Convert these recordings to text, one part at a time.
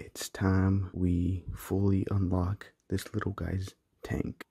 it's time we fully unlock this little guy's tank.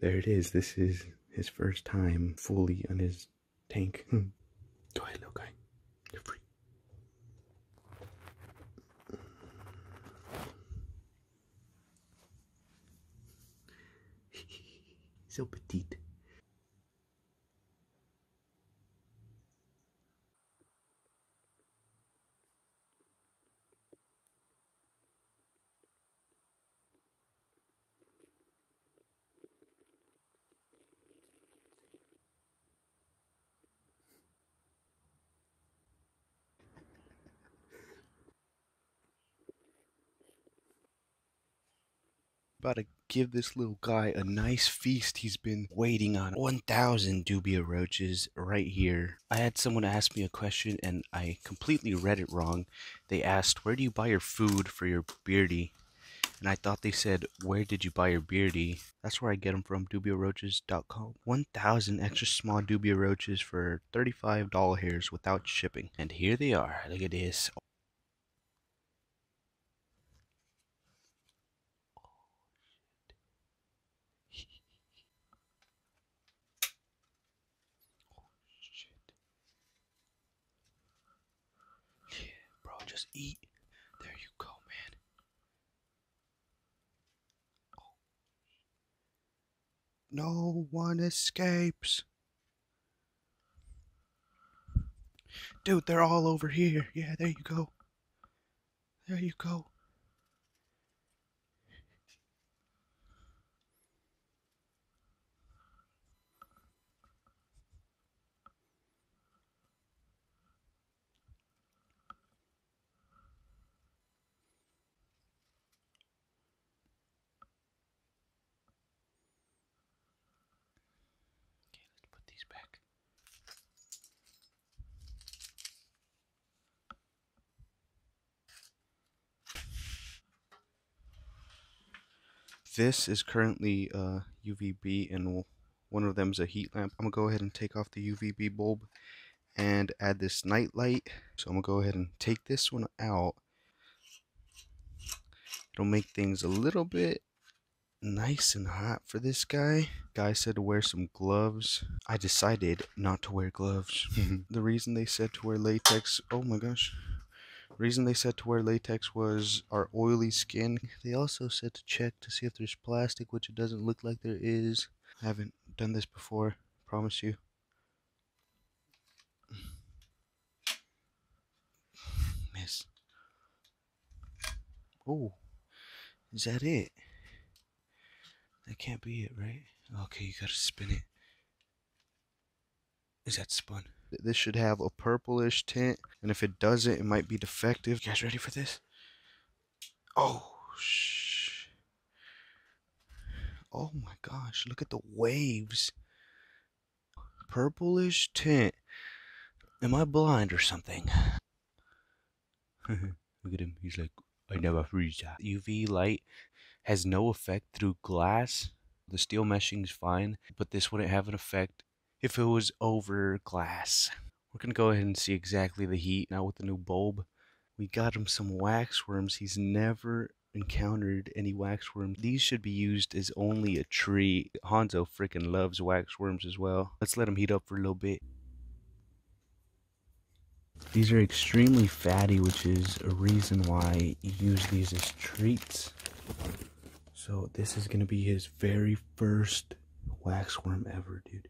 There it is. This is his first time fully on his tank. Go ahead, little guy. You're free. So petite. About to give this little guy a nice feast he's been waiting on. 1,000 Dubia roaches right here. I had someone ask me a question and I completely read it wrong. They asked, where do you buy your food for your beardy? And I thought they said, where did you buy your beardy? That's where I get them from, DubiaRoaches.com. 1,000 extra small Dubia roaches for $35 hairs without shipping. And here they are. Look at this. Just eat. There you go, man. Oh. No one escapes. Dude, they're all over here. Yeah, there you go. There you go. Back. This is currently UVB, and one of them's a heat lamp. I'm gonna go ahead and take off the UVB bulb and add this night light. So I'm gonna go ahead and take this one out. It'll make things a little bit nice and hot for this guy. Guy said to wear some gloves. I decided not to wear gloves. The reason they said to wear latex, oh my gosh. The reason they said to wear latex was our oily skin. They also said to check to see if there's plastic, which it doesn't look like there is. I haven't done this before, promise you. Miss. Oh, is that it? That can't be it, right? Okay, you gotta spin it. Is that spun? This should have a purplish tint, and if it doesn't, it might be defective. You guys ready for this? Oh, shh. Oh my gosh, look at the waves. Purplish tint. Am I blind or something? Look at him, he's like, I never freeze that. UV light has no effect through glass. The steel meshing is fine, but this wouldn't have an effect if it was over glass. We're gonna go ahead and see exactly the heat now with the new bulb. We got him some wax worms. He's never encountered any wax worms. These should be used as only a treat. Hanzo freaking loves wax worms as well. Let's let him heat up for a little bit. These are extremely fatty, which is a reason why you use these as treats. So this is gonna be his very first wax worm ever, dude.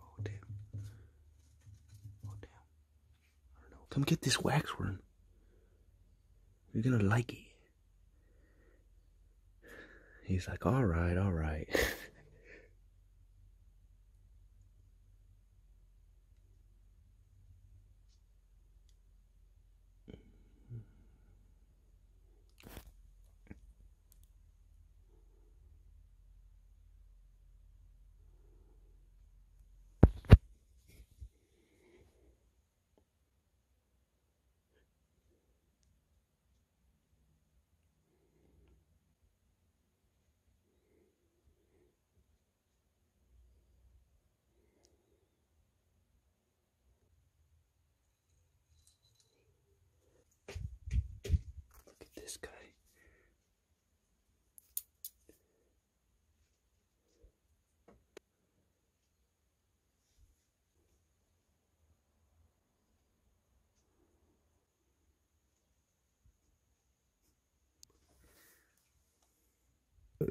Oh damn. Oh damn. I don't know. Come get this wax worm. You're gonna like it. He's like, alright, alright.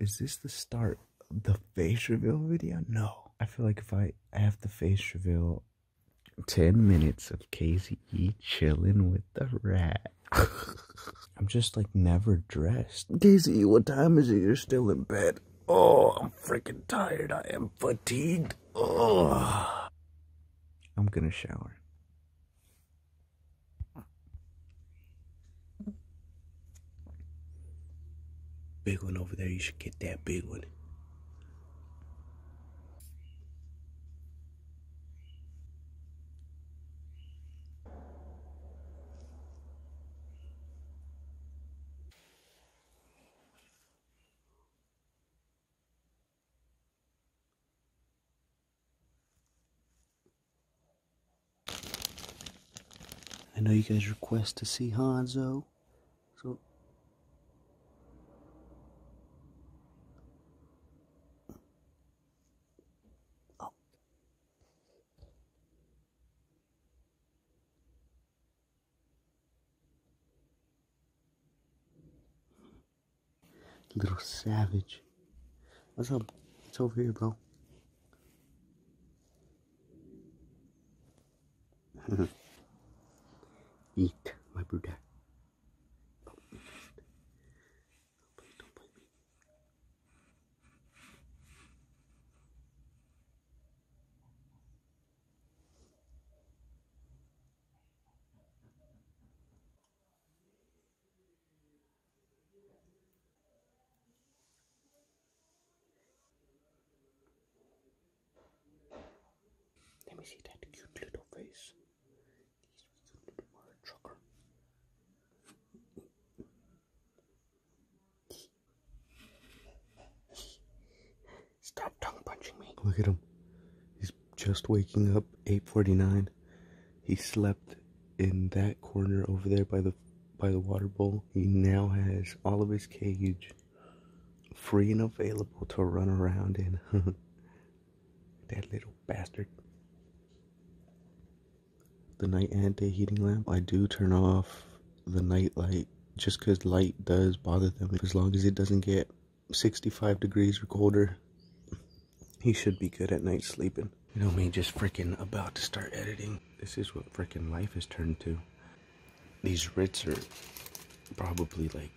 Is this the start of the face reveal video? No. I feel like if I have the face reveal 10 minutes of KZE chilling with the rat. I'm just like never dressed. KZE, what time is it? You're still in bed. Oh, I'm freaking tired. I am fatigued. Oh. I'm gonna shower. Big one over there. You should get that big one. I know you guys request to see Hanzo, so oh. Little savage. What's up? It's over here, bro. Eat, my brother. Oh. Don't bite me. Let me see that cute little face. Stop tongue punching me. Look at him. He's just waking up, 8:49. He slept in that corner over there by the water bowl. He now has all of his cage free and available to run around in. That little bastard. The night and day heating lamp. I do turn off the night light just because light does bother them. As long as it doesn't get 65 degrees or colder, he should be good at night sleeping. You know me, just freaking about to start editing. This is what freaking life has turned to. These Ritz are probably like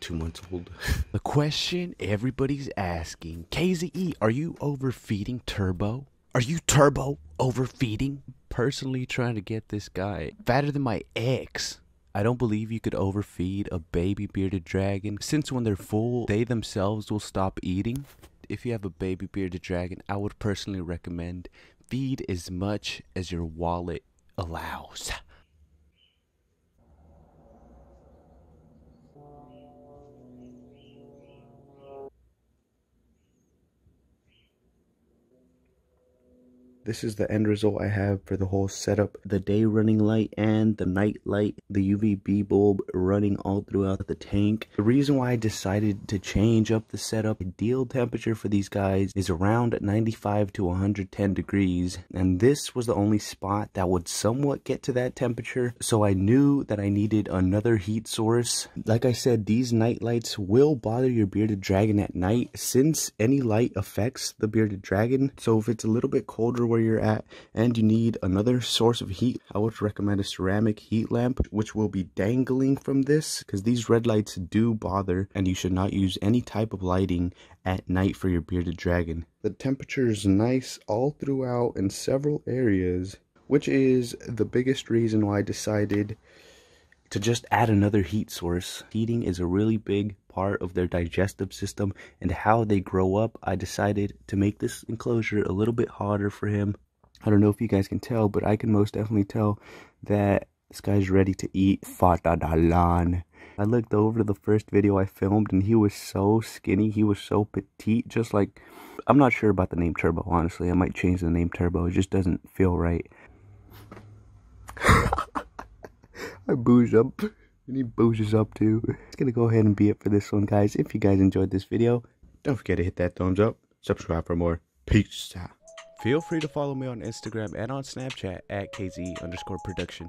2 months old. The question everybody's asking, KZE, are you overfeeding Turbo? Are you Turbo overfeeding? Personally trying to get this guy fatter than my ex. I don't believe you could overfeed a baby bearded dragon, since when they're full, they themselves will stop eating. If you have a baby bearded dragon, I would personally recommend feed as much as your wallet allows. This is the end result I have for the whole setup. The day running light and the night light, the UVB bulb running all throughout the tank. The reason why I decided to change up the setup, ideal temperature for these guys is around 95 to 110 degrees. And this was the only spot that would somewhat get to that temperature. So I knew that I needed another heat source. Like I said, these night lights will bother your bearded dragon at night, since any light affects the bearded dragon. So if it's a little bit colder where you're at and you need another source of heat, I would recommend a ceramic heat lamp, which will be dangling from this, because these red lights do bother, and you should not use any type of lighting at night for your bearded dragon. The temperature is nice all throughout in several areas, which is the biggest reason why I decided to just add another heat source. Heating is a really big part of their digestive system and how they grow up. I decided to make this enclosure a little bit hotter for him. I don't know if you guys can tell, but I can most definitely tell that this guy's ready to eat. Fatadalan. I looked over the first video I filmed and he was so skinny. He was so petite. Just like, I'm not sure about the name Turbo, honestly. I might change the name Turbo. It just doesn't feel right. I booze up, and he boozes up too. It's gonna go ahead and be it for this one, guys. If you guys enjoyed this video, don't forget to hit that thumbs up, subscribe for more. Peace. Feel free to follow me on Instagram and on Snapchat at KZE_production.